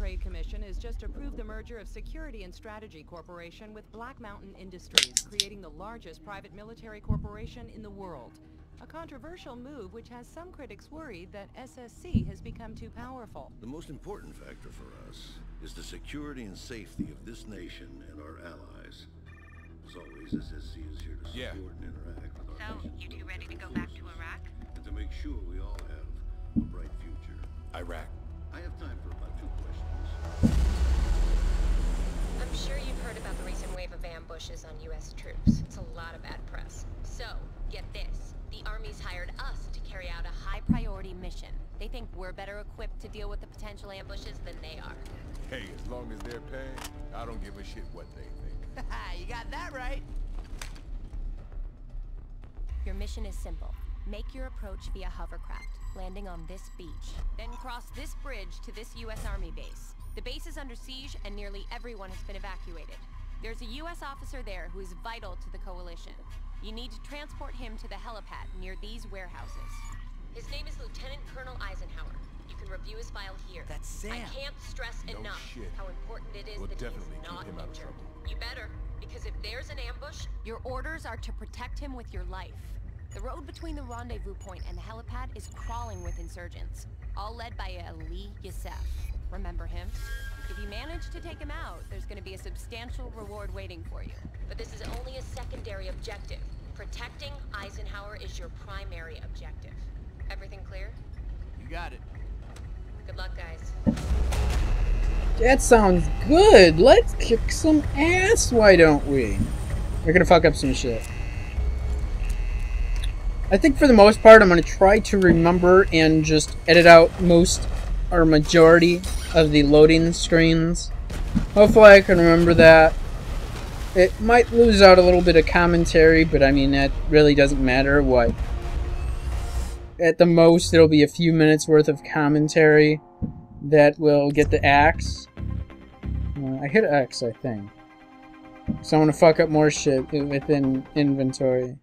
Trade Commission has just approved the merger of Security and Strategy Corporation with Black Mountain Industries, creating the largest private military corporation in the world. A controversial move which has some critics worried that SSC has become too powerful. The most important factor for us is the security and safety of this nation and our allies. As always, SSC is here to support and interact with our nation's military forces. So, you two ready to go back to Iraq? And to make sure we all have a bright future. Iraq. I have time for about 2 questions. I'm sure you've heard about the recent wave of ambushes on U.S. troops. It's a lot of bad press. So, get this. The Army's hired us to carry out a high-priority mission. They think we're better equipped to deal with the potential ambushes than they are. Hey, as long as they're paying, I don't give a shit what they think. Haha, you got that right! Your mission is simple. Make your approach via hovercraft, landing on this beach. Then cross this bridge to this U.S. Army base. The base is under siege, and nearly everyone has been evacuated. There's a U.S. officer there who is vital to the coalition. You need to transport him to the helipad near these warehouses. His name is Lieutenant Colonel Eisenhower. You can review his file here. That's Sam. I can't stress enough how important it is that he's not injured. You better, because if there's an ambush... Your orders are to protect him with your life. The road between the rendezvous point and the helipad is crawling with insurgents, all led by Ali Youssef. Remember him? If you manage to take him out, there's going to be a substantial reward waiting for you. But this is only a secondary objective. Protecting Eisenhower is your primary objective. Everything clear? You got it. Good luck, guys. That sounds good. Let's kick some ass, why don't we? We're going to fuck up some shit. I think for the most part, I'm going to try to remember and just edit out most or majority of the loading screens. Hopefully I can remember that. It might lose out a little bit of commentary, but I mean, that really doesn't matter. What? At the most, it'll be a few minutes worth of commentary that will get the axe. I hit X, I think. So I want to fuck up more shit within inventory.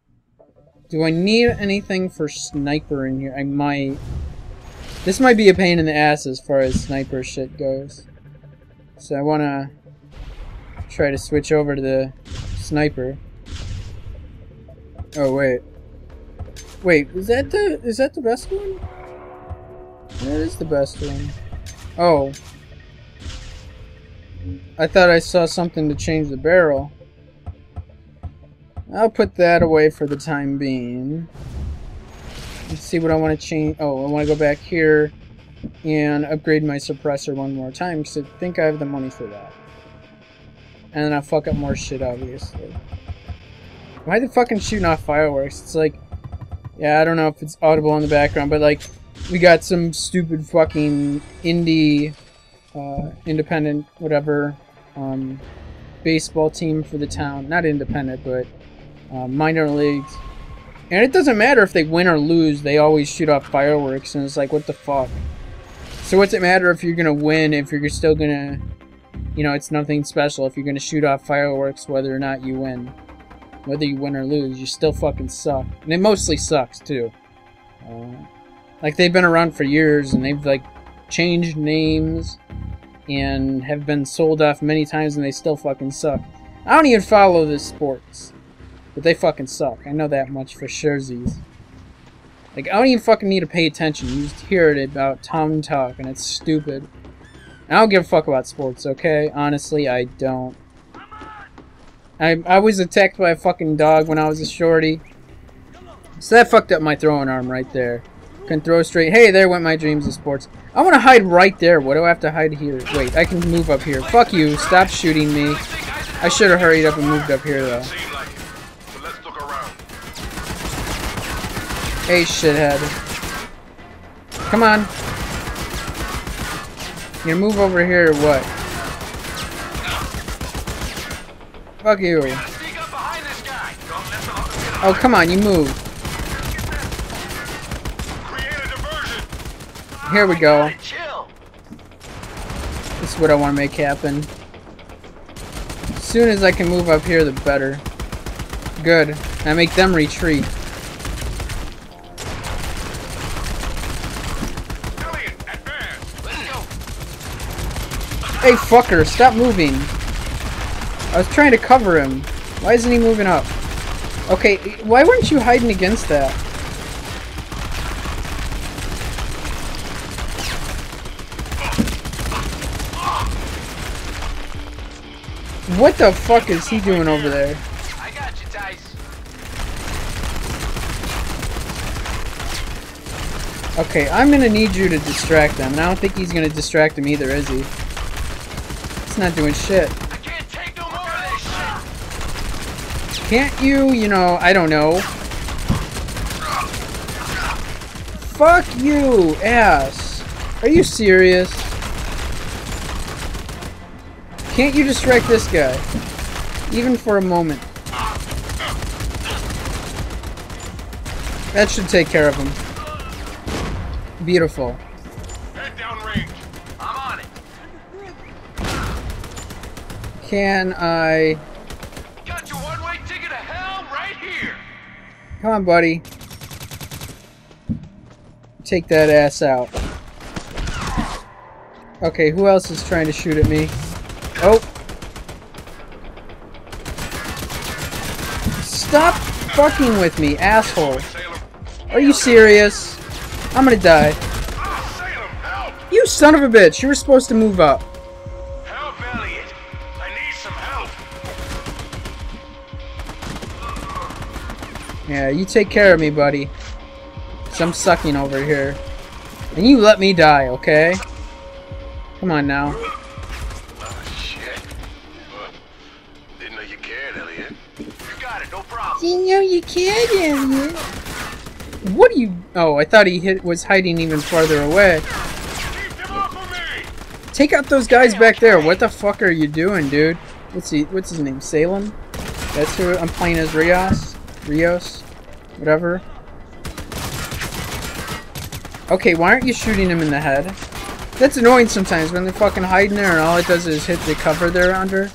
Do I need anything for sniper in here? I might. This might be a pain in the ass as far as sniper shit goes. So I want to try to switch over to the sniper. Oh, wait. Wait, is that the best one? That is the best one. Oh. I thought I saw something to change the barrel. I'll put that away for the time being. Let's see what I want to change. Oh, I want to go back here and upgrade my suppressor one more time because I think I have the money for that. And then I'll fuck up more shit, obviously. Why the fucking shooting off fireworks? It's like, yeah, I don't know if it's audible in the background, but like, we got some stupid fucking indie, independent, whatever, baseball team for the town. Not independent, but minor leagues. And it doesn't matter if they win or lose, they always shoot off fireworks, and it's like, what the fuck? So what's it matter if you're gonna win, if you're still gonna, you know, it's nothing special if you're gonna shoot off fireworks whether or not you win. Whether you win or lose, you still fucking suck. And it mostly sucks, too. Like, they've been around for years, and they've, like, changed names, and have been sold off many times, and they still fucking suck. I don't even follow the sports. But they fucking suck. I know that much for sure-sies. Like, I don't even fucking need to pay attention. You just hear it about Tom Talk, and it's stupid. And I don't give a fuck about sports, okay? Honestly, I don't. I was attacked by a fucking dog when I was a shorty. So that fucked up my throwing arm right there. Couldn't throw straight. Hey, there went my dreams of sports. I want to hide right there. What do I have to hide here? Wait, I can move up here. Fuck you. Stop shooting me. I should have hurried up and moved up here, though. Hey, shithead. Come on. You move over here or what? Fuck you. Oh, come on, you move. Here we go. This is what I want to make happen. As soon as I can move up here, the better. Good. I make them retreat. Hey, fucker, stop moving. I was trying to cover him. Why isn't he moving up? Okay, why weren't you hiding against that? What the fuck is he doing over there? I got you, Tice. Okay, I'm gonna need you to distract them, and I don't think he's gonna distract him either, is he? He's not doing shit. Can't you, I don't know. Fuck you, ass. Are you serious? Can't you distract this guy? Even for a moment. That should take care of him. Beautiful. Head down range. I'm on it. Can I... Come on, buddy. Take that ass out. Okay, who else is trying to shoot at me? Oh! Stop fucking with me, asshole. Are you serious? I'm gonna die. You son of a bitch! You were supposed to move up. Help, Elliot. I need some help. Yeah, you take care of me, buddy. 'Cause I'm sucking over here. And you let me die, okay? Come on now. Oh, shit. Well, didn't know you cared, Elliot. You got it, no problem. Didn't know you cared, Elliot. What do you... Oh, I thought he was hiding even farther away. Keep them off of me! Take out those guys back there. What the fuck are you doing, dude? What's he... What's his name? Salem? That's who I'm playing as, Rios, whatever. Okay, why aren't you shooting him in the head? That's annoying sometimes when they're fucking hiding there and all it does is hit the cover they're under.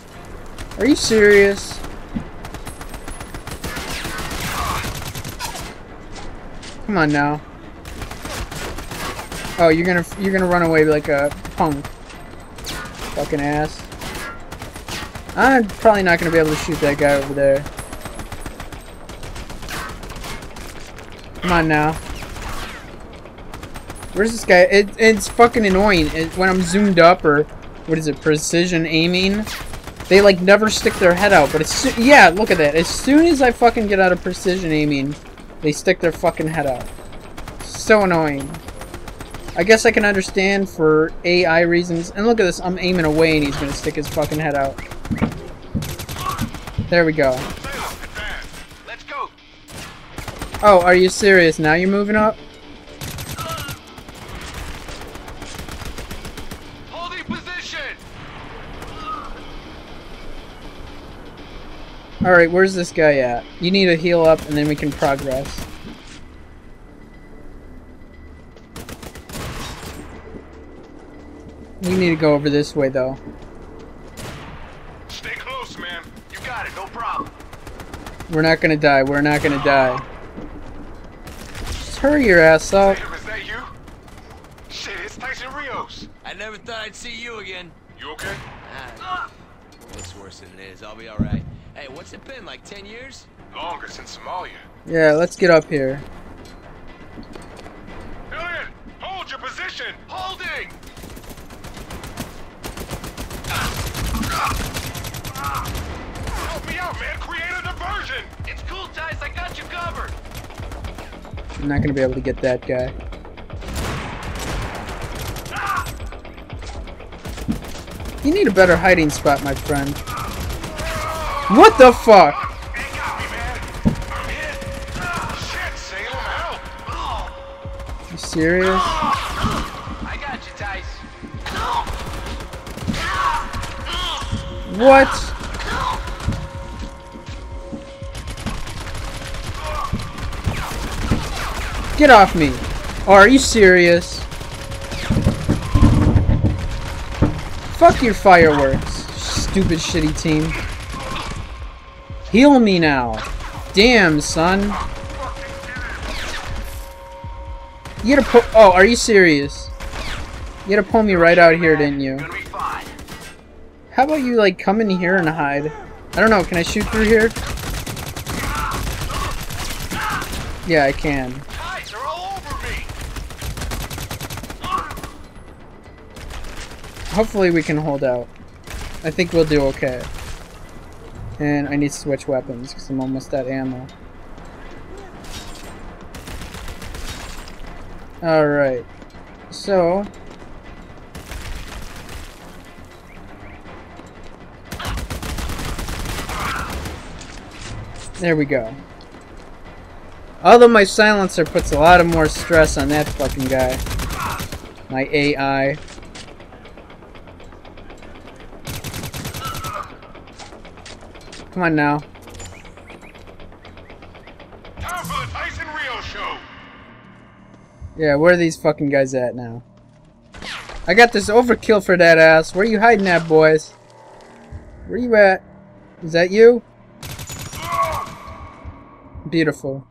Are you serious? Come on now. Oh, you're gonna run away like a punk. Fucking ass. I'm probably not gonna be able to shoot that guy over there. Come on now. Where's this guy? It's fucking annoying. When I'm zoomed up or... What is it? Precision aiming? They like never stick their head out. But it's... Yeah, look at that. As soon as I fucking get out of precision aiming, they stick their fucking head out. So annoying. I guess I can understand for AI reasons. And look at this. I'm aiming away and he's gonna stick his fucking head out. There we go. Oh, are you serious? Now you're moving up? Holding position. Alright, where's this guy at? You need to heal up and then we can progress. We need to go over this way though. Stay close, man. You got it, no problem. We're not gonna die, we're not gonna die. Hurry your ass up. Salem, is that you? Shit, it's Tyson Rios. I never thought I'd see you again. You okay? Looks worse than it is. I'll be alright. Hey, what's it been, like 10 years? Longer, since Somalia. Yeah, let's get up here. Elliot, hold your position! Holding! Help me out, man! Create a diversion! It's cool, Tice. I got you covered! I'm not gonna be able to get that guy. You need a better hiding spot, my friend. What the fuck? You serious? I got you, Tice. What? Get off me. Oh, are you serious? Fuck your fireworks, stupid shitty team. Heal me now. Damn, son. You had to pull... Oh, are you serious? You had to pull me right out here, didn't you? How about you, like, come in here and hide? I don't know, can I shoot through here? Yeah, I can. Guys are all over me. Hopefully we can hold out. I think we'll do okay. And I need to switch weapons because I'm almost out of ammo. Alright. So... there we go. Although my silencer puts a lot of more stress on that fucking guy. My AI. Come on now. Time for the Tyson Rios show. Yeah, where are these fucking guys at now? I got this overkill for that ass. Where are you hiding at, boys? Where you at? Is that you? Beautiful.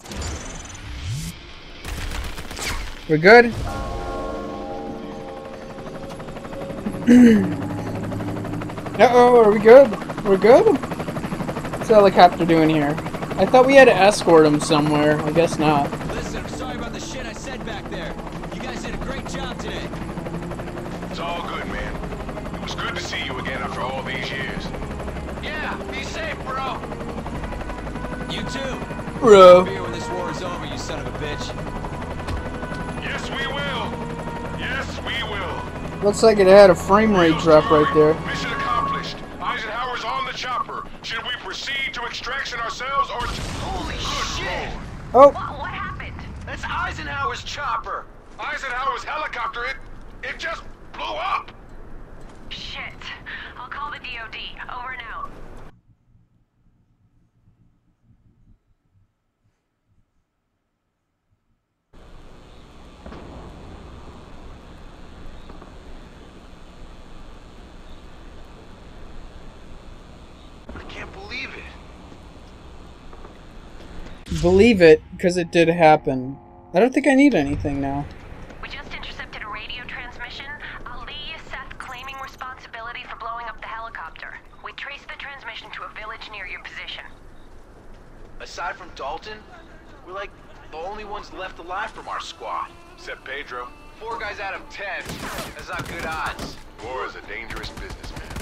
We're good? Uh-oh, are we good? We're good? What's the helicopter doing here? I thought we had to escort him somewhere. I guess not. Listen, I'm sorry about the shit I said back there. You guys did a great job today. It's all good, man. It was good to see you again after all these years. Yeah, be safe, bro. You too. Bro. Be here when this war is over, you son of a bitch. Yes, we will. Yes, we will. Looks like it had a frame rate drop right there. Mission accomplished. Eisenhower's on the chopper. Should we proceed to extraction ourselves or? Holy shit! Oh. What happened? That's Eisenhower's chopper. Eisenhower's helicopter. It just blew up. Shit. I'll call the DOD. Over and out. Believe it, because it did happen. I don't think I need anything now. We just intercepted a radio transmission. Ali Seth claiming responsibility for blowing up the helicopter. We traced the transmission to a village near your position. Aside from Dalton, we're like the only ones left alive from our squad. Except Pedro. 4 guys out of 10. That's not good odds. War is a dangerous business, man.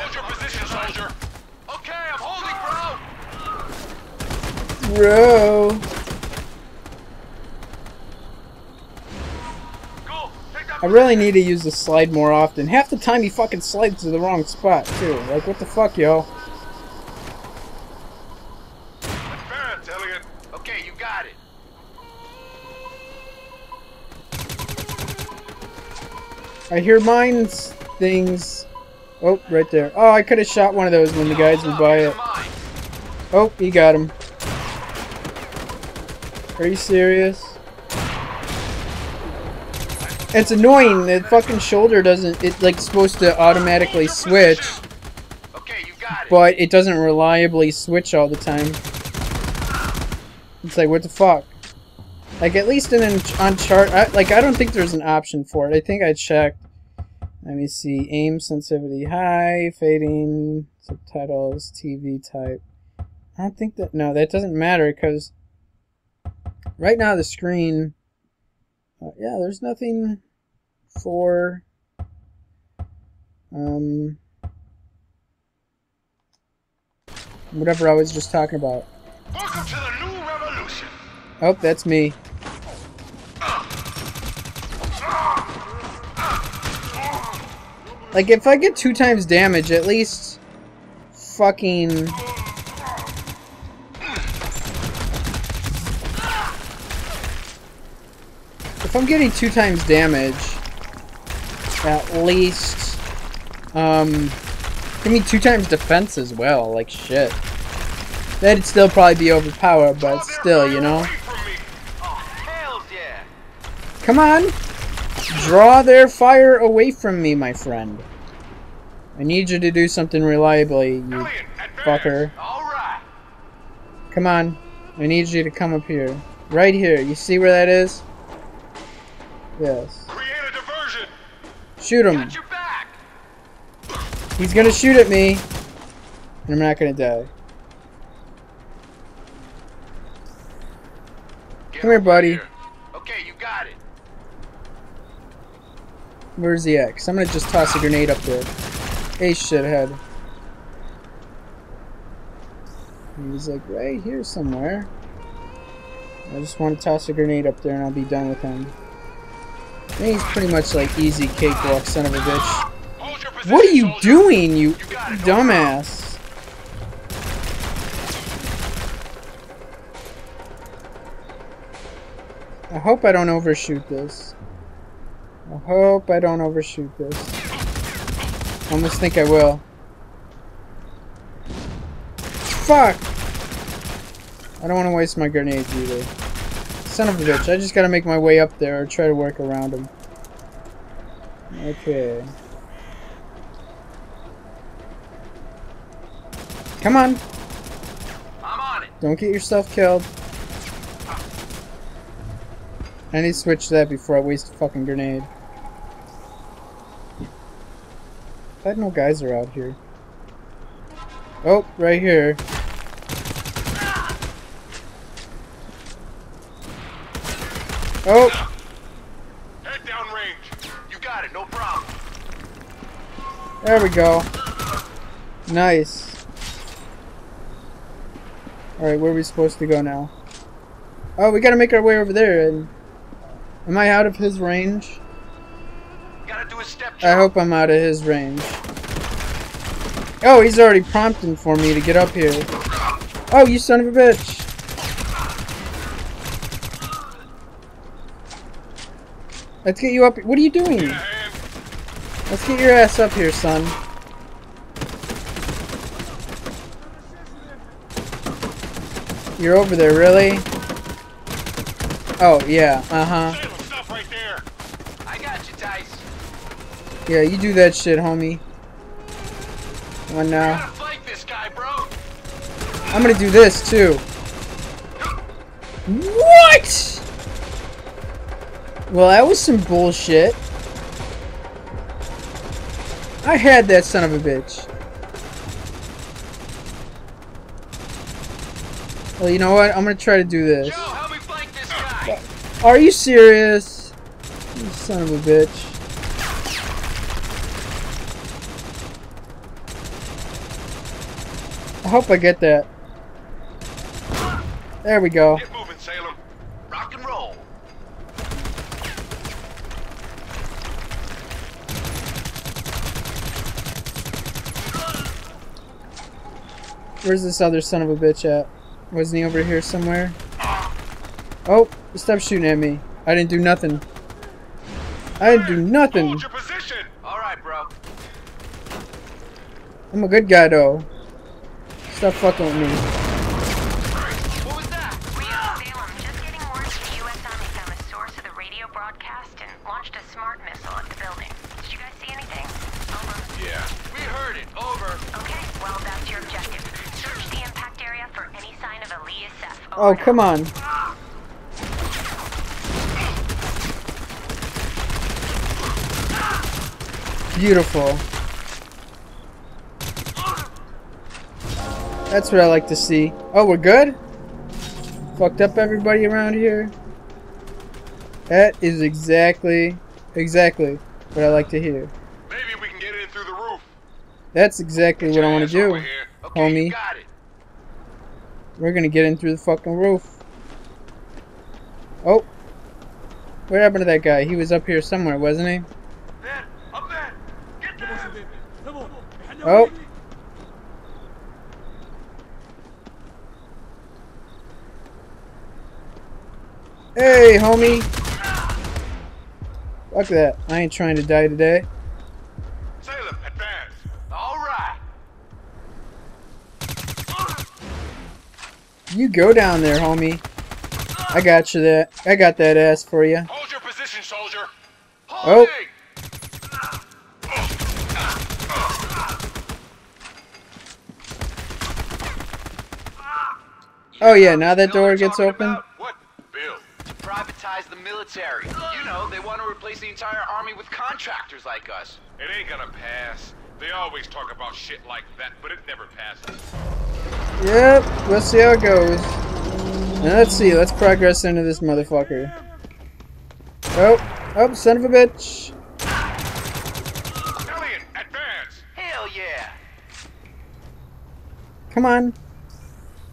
Hold your position, soldier. Okay, I'm holding, bro! Bro! I really need to use the slide more often. Half the time he fucking slides to the wrong spot, too. Like, what the fuck, yo? Advance, Elliot. Okay, you got it. I hear mines, things... oh, right there. Oh, I could have shot one of those when the guys would buy it. Oh, he got him. Are you serious? It's annoying. The fucking shoulder doesn't... it's like supposed to automatically switch. But it doesn't reliably switch all the time. It's like, what the fuck? Like, at least in Uncharted... like, I don't think there's an option for it. I think I checked. Let me see, aim sensitivity high, fading, subtitles, TV type. I don't think that, no, that doesn't matter because right now the screen, yeah, there's nothing for, whatever I was just talking about. Welcome to the new revolution. Oh, that's me. Like, if I get 2 times damage, at least fucking... if I'm getting 2 times damage, at least, give me 2 times defense as well, like, shit. That'd still probably be overpowered, but still, you know? Come on! Draw their fire away from me, my friend. I need you to do something reliably, you Elliot, fucker. All right. Come on. I need you to come up here. Right here. You see where that is? Yes. Create a diversion. Shoot him. Got your back. He's gonna shoot at me, and I'm not gonna die. Come here, buddy. Okay, you got it. Where's the axe? I'm gonna just toss a grenade up there. Hey, shithead. He's like right here somewhere. I just want to toss a grenade up there and I'll be done with him. And he's pretty much like easy cakewalk, son of a bitch. Position, what are you soldier. Doing, you dumbass? I hope I don't overshoot this. I hope I don't overshoot this. I almost think I will. Fuck! I don't want to waste my grenades either. Son of a bitch, I just gotta make my way up there or try to work around him. Okay. Come on! I'm on it! Don't get yourself killed. I need to switch that before I waste a fucking grenade. I had no guys are out here. Oh, right here. Oh! Head down range. You got it, no problem. There we go. Nice. Alright, where are we supposed to go now? Oh, we gotta make our way over there and... Am I out of his range? Gotta do a step jump. I hope I'm out of his range. Oh, he's already prompting for me to get up here. Oh, you son of a bitch! Let's get you up. What are you doing? Let's get your ass up here, son. You're over there, really? Oh, yeah, uh-huh. I got you, Tice. Yeah, you do that shit, homie. Come on now. You gotta fight this guy, bro. I'm gonna do this, too. What? Well, that was some bullshit. I had that son of a bitch. Well, you know what? I'm gonna try to do this. Joe, help me fight this guy. Are you serious? You son of a bitch. I hope I get that. There we go. Get moving, Salem. Rock and roll. Where's this other son of a bitch at? Wasn't he over here somewhere? Oh, stop shooting at me. I didn't do nothing. I didn't do nothing. Hold your position. All right, bro. I'm a good guy, though. Stop fucking with me. What was that? We are Salem, just getting word to the U.S. Army's on the source of the radio broadcast and launched a smart missile at the building. Did you guys see anything? Over. Yeah. We heard it. Over. Okay, well, that's your objective. Search the impact area for any sign of Ali Seth. Oh, come on. Beautiful. That's what I like to see. Oh, we're good? Fucked up everybody around here. That is exactly what I like to hear. Maybe we can get in through the roof. That's exactly what I want to do, okay, homie. We're gonna get in through the fucking roof. Oh, what happened to that guy? He was up here somewhere, wasn't he? There, up there. Get there. Oh. Hey, homie! Fuck that. I ain't trying to die today. Salem, advance. Alright. You go down there, homie. I got you that. I got that ass for you. Hold your position, soldier. Hold Oh yeah, now that door gets open. Privatize the military. You know, they want to replace the entire army with contractors like us. It ain't gonna pass. They always talk about shit like that, but it never passes. Yep, we'll see how it goes. Now let's see, let's progress into this motherfucker. Oh, oh, son of a bitch. Elliot, advance! Hell yeah! Come on.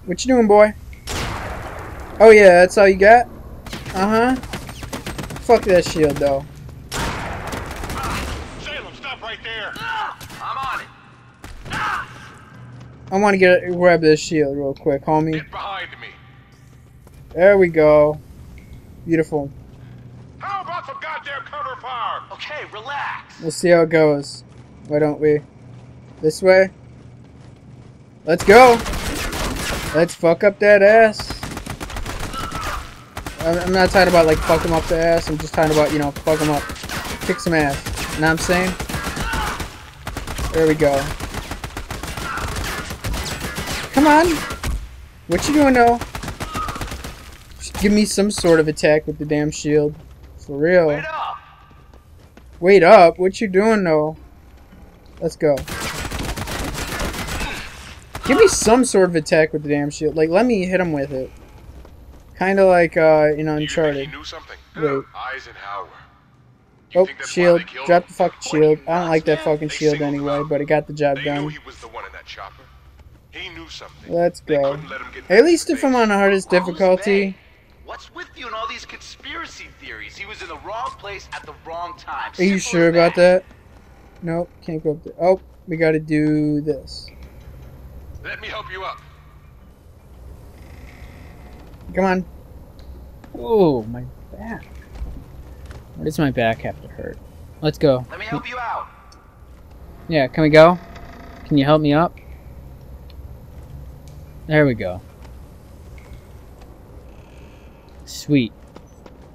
What you doing, boy? Oh yeah, that's all you got? Uh-huh. Fuck that shield, though. Salem, stop right there! I'm on it! I want to grab this shield real quick, homie. Get behind me. There we go. Beautiful. How about some goddamn cover fire? Okay, relax. We'll see how it goes. Why don't we? This way? Let's go! Let's fuck up that ass. I'm not talking about like fuck him up the ass, I'm just talking about, you know, fuck him up. Kick some ass. You know what I'm saying? There we go. Come on! What you doing though? Just give me some sort of attack with the damn shield. For real. Wait up! Wait up? What you doing though? Let's go. Give me some sort of attack with the damn shield. Like, let me hit him with it. Kind of like in Uncharted. You knew something? Wait. Eisenhower. Oh, shield. Drop the fucking shield. I don't like that fucking shield anyway, but it got the job done. Let's go. At least if I'm on the hardest difficulty. What's with you and all these conspiracy theories? He was in the wrong place at the wrong time. Are you sure about that? Nope, can't go up there. Oh, we gotta do this. Let me help you up. Come on. Oh, my back. Why does my back have to hurt? Let's go. Let me help you out. Yeah, can we go? Can you help me up? There we go. Sweet.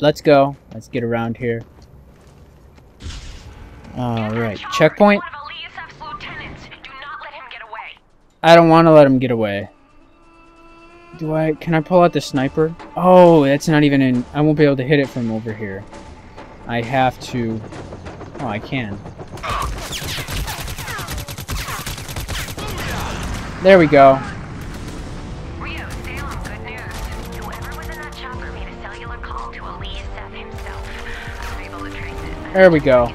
Let's go. Let's get around here. Alright, checkpoint. I don't want to let him get away. Do I? Can I pull out the sniper? Oh, that's not even in. I won't be able to hit it from over here. I have to. Oh, I can. There we go. Rio, Salem, good news. Whoever was in that chopper made a cellular call to Ali Seth himself. I was able to trace it. There we go.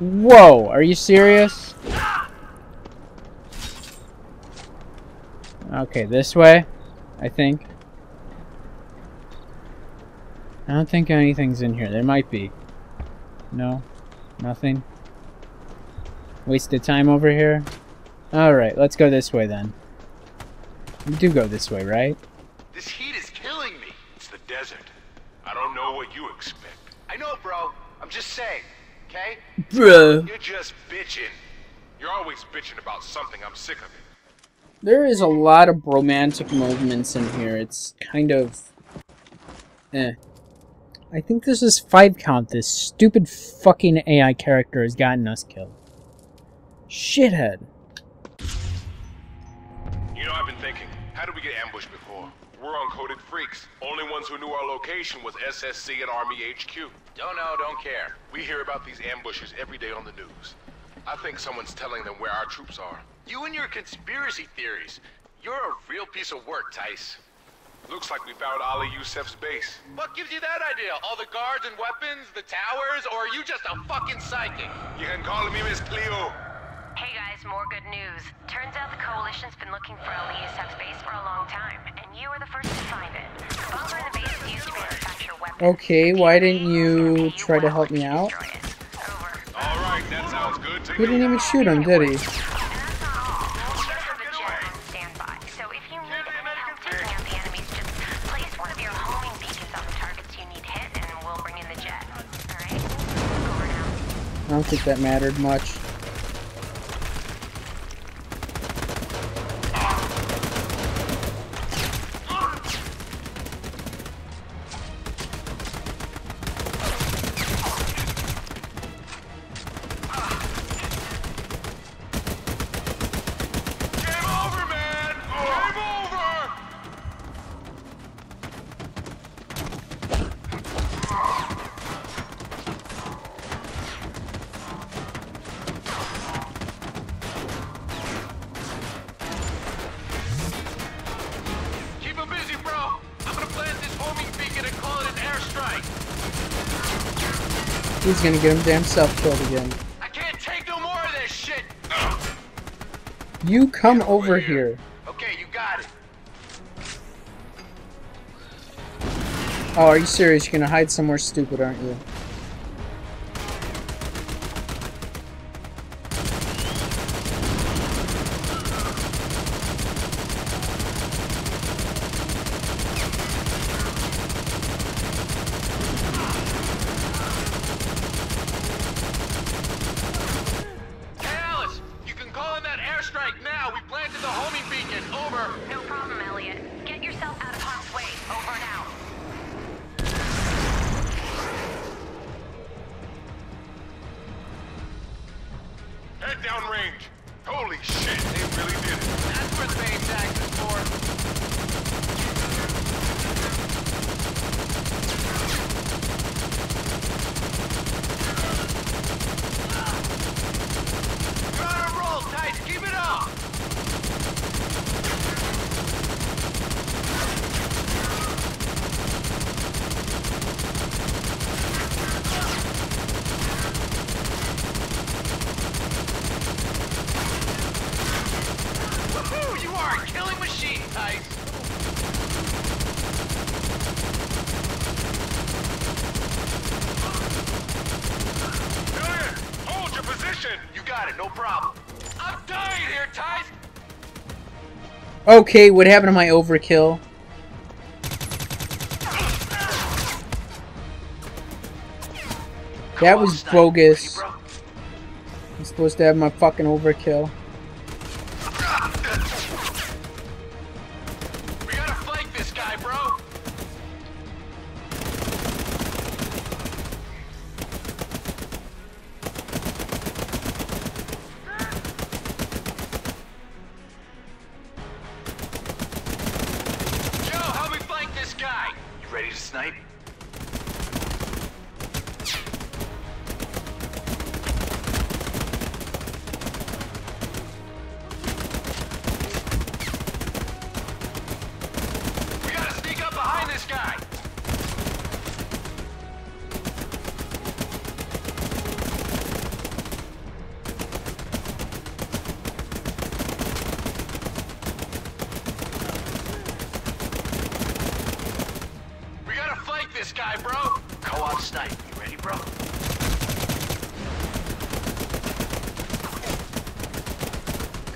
Whoa, are you serious? Okay, this way, I think. I don't think anything's in here. There might be. No, nothing. Wasted time over here. Alright, let's go this way then. We do go this way, right? This heat is killing me. It's the desert. I don't know what you expect. I know, bro. I'm just saying. Okay? Bruh. You're just bitching. You're always bitching about something. I'm sick of it. There is a lot of romantic movements in here. It's kind of... eh. I think this is 5-count. This stupid fucking AI character has gotten us killed. Shithead. You know, I've been thinking. How did we get ambushed before? We're uncoded freaks. Only ones who knew our location was SSC and Army HQ. Don't know, don't care. We hear about these ambushes every day on the news. I think someone's telling them where our troops are. You and your conspiracy theories. You're a real piece of work, Tice. Looks like we found Ali Youssef's base. What gives you that idea? All the guards and weapons, the towers, or are you just a fucking psychic? You can call me Miss Cleo. Hey guys, more good news. Turns out the Coalition's been looking for Ali Youssef's base for a long time, and you were the first to find it. Following the base used to manufacture weapons. Okay, why didn't you try to help me out? Alright, that sounds good to you. He didn't even shoot him, did he? I don't think that mattered much. He's gonna get him damn self killed again. I can't take no more of this shit. You come over here. Okay, you got it. Oh, are you serious? You're gonna hide somewhere stupid, aren't you? Okay, what happened to my overkill? That was bogus. I'm supposed to have my fucking overkill. We gotta fight this guy, bro.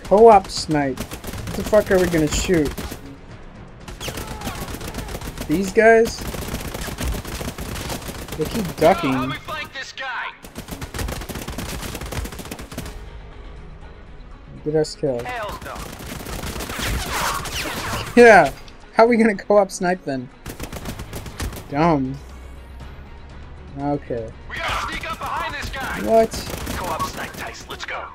Co-op snipe. What the fuck are we gonna shoot? These guys? They keep ducking. How do we fight this guy? Get us killed. Hell no. Yeah. How are we gonna co-op snipe then? Dumb. Okay. We gotta sneak up behind this guy. What? Co-op snipe, Tice. Let's go.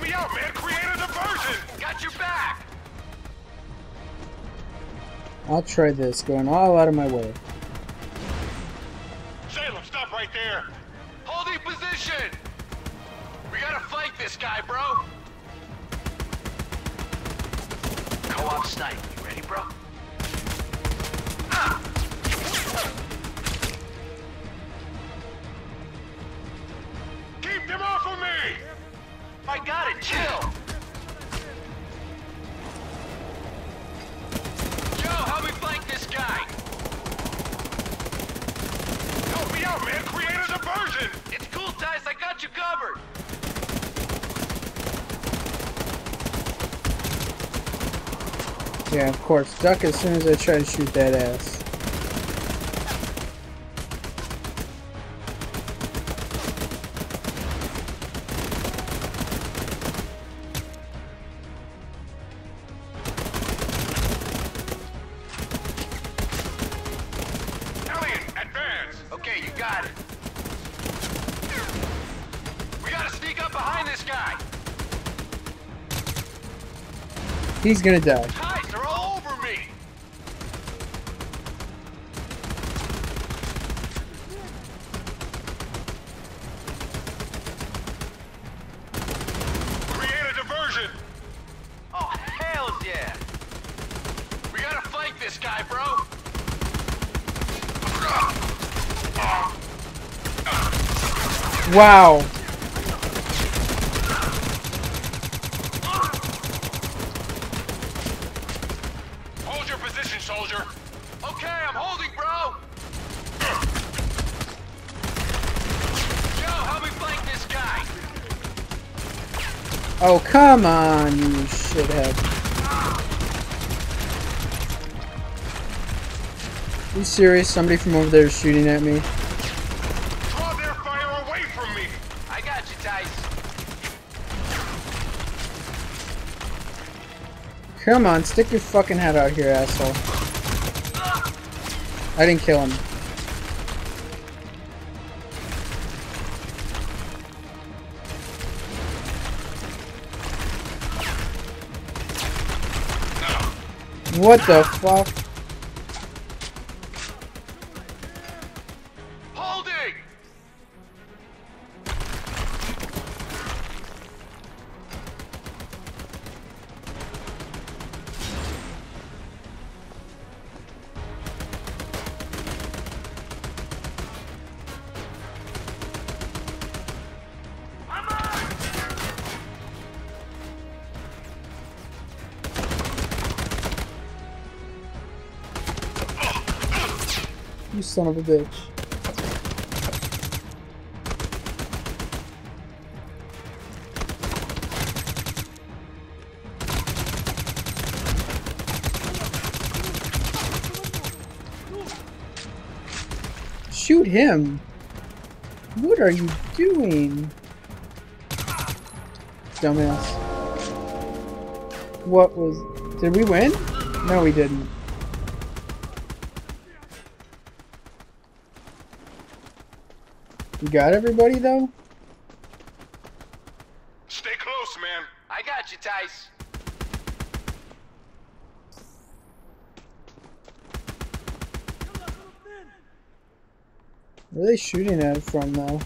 Me out, man. Create a diversion. Got your back. I'll try this, going all out of my way. Salem, stop right there. Holding position. We gotta fight this guy, bro. Co-op snipe. You ready, bro? Keep them off of me. I got it, chill! Joe, help me flank this guy! Help me out, man! Create a diversion! It's cool, Tice, I got you covered! Yeah, of course. Duck as soon as I try to shoot that ass. He's gonna die. Guys, they're all over me. Create a diversion. Oh, hell yeah. We gotta fight this guy, bro. Wow. Hold your position, soldier. Okay, I'm holding, bro. Joe, help me flank this guy. Oh, come on, you shithead. Are you serious? Somebody from over there is shooting at me. Come on, stick your fucking head out here, asshole. I didn't kill him. What the fuck? Son of a bitch. Shoot him. What are you doing? Dumbass. What was... Did we win? No, we didn't. You got everybody, though? Stay close, man. I got you, Tice. Where are they shooting at it from, though?